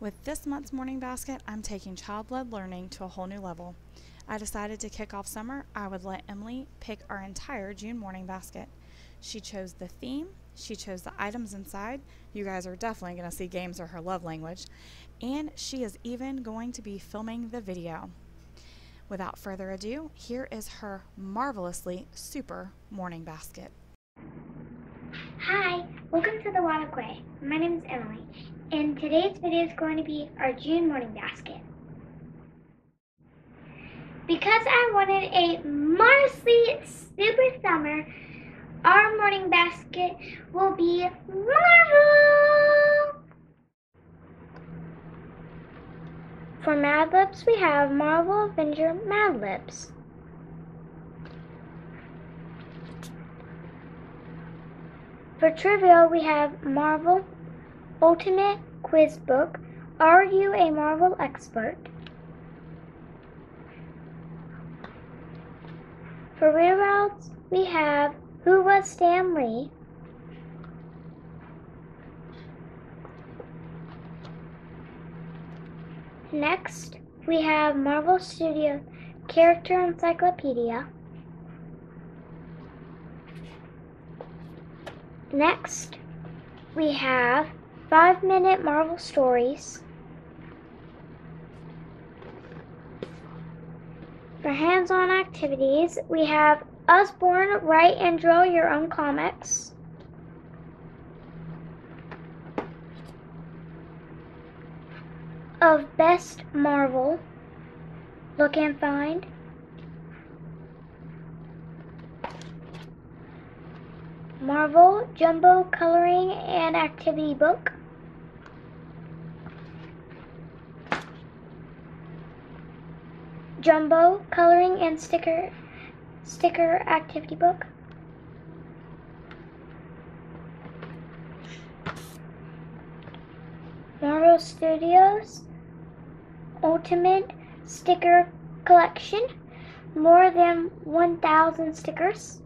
With this month's morning basket, I'm taking child-led learning to a whole new level. I decided to kick off summer, I would let Emily pick our entire June morning basket. She chose the theme, she chose the items inside, you guys are definitely going to see games are her love language, and she is even going to be filming the video. Without further ado, here is her marvelously super morning basket. Hi, welcome to The Waldock Way. My name is Emily, and today's video is going to be our June morning basket. Because I wanted a marvelously super summer, our morning basket will be Marvel! For Mad Libs, we have Marvel Avenger Mad Libs. For trivia, we have Marvel Ultimate Quiz Book. Are you a Marvel expert? For reroutes, we have Who Was Stan Lee? Next, we have Marvel Studios Character Encyclopedia. Next, we have 5-Minute Marvel Stories. For hands-on activities, we have Usborne, Write and Draw Your Own Comics. Of Best Marvel, Look and Find. Marvel Jumbo Coloring and Activity Book. Jumbo Coloring and Sticker Activity Book. Marvel Studios Ultimate Sticker Collection. More than 1,000 stickers.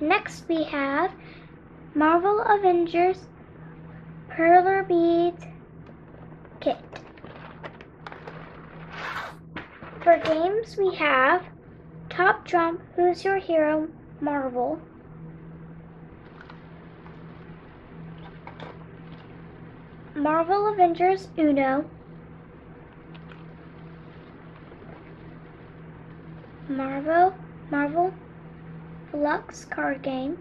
Next we have Marvel Avengers Perler Beads Kit. For games we have Top Trump, Who's Your Hero, Marvel. Marvel Avengers Uno. Marvel Lux card game.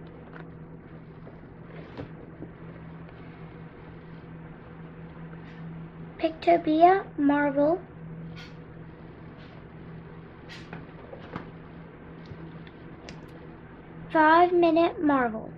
Pictopia Marvel. Five-Minute Marvel.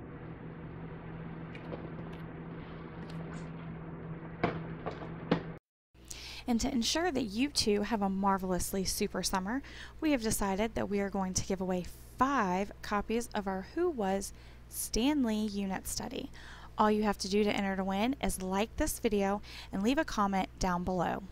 And to ensure that you too have a marvelously super summer, we have decided that we are going to give away 5 copies of our Who Was Stan Lee unit study. All you have to do to enter to win is like this video and leave a comment down below.